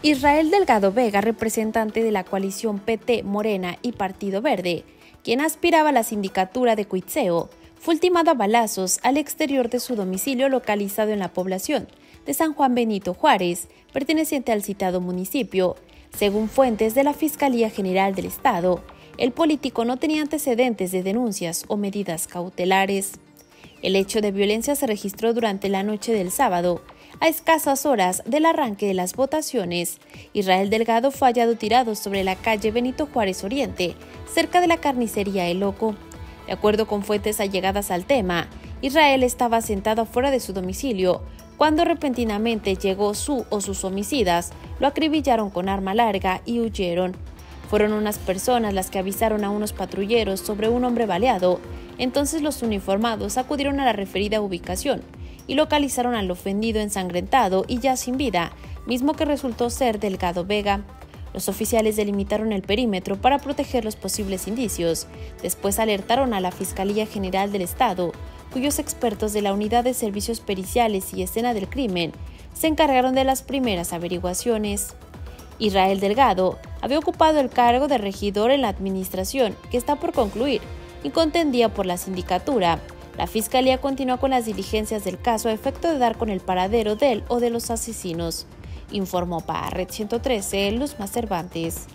Israel Delgado Vega, representante de la coalición PT, Morena y Partido Verde, quien aspiraba a la sindicatura de Cuitzeo, fue ultimado a balazos al exterior de su domicilio localizado en la población de San Juan Benito Juárez, perteneciente al citado municipio. Según fuentes de la Fiscalía General del Estado, el político no tenía antecedentes de denuncias o medidas cautelares. El hecho de violencia se registró durante la noche del sábado, a escasas horas del arranque de las votaciones. Israel Delgado fue hallado tirado sobre la calle Benito Juárez Oriente, cerca de la carnicería El Loco. De acuerdo con fuentes allegadas al tema, Israel estaba sentado afuera de su domicilio cuando repentinamente llegó su o sus homicidas, lo acribillaron con arma larga y huyeron. Fueron unas personas las que avisaron a unos patrulleros sobre un hombre baleado. Entonces los uniformados acudieron a la referida ubicación y localizaron al ofendido ensangrentado y ya sin vida, mismo que resultó ser Delgado Vega. Los oficiales delimitaron el perímetro para proteger los posibles indicios. Después alertaron a la Fiscalía General del Estado, cuyos expertos de la Unidad de Servicios Periciales y Escena del Crimen se encargaron de las primeras averiguaciones. Israel Delgado había ocupado el cargo de regidor en la administración, que está por concluir, y contendía por la sindicatura. La Fiscalía continúa con las diligencias del caso a efecto de dar con el paradero del o de los asesinos, informó para Red 113 Luz Mas Cervantes.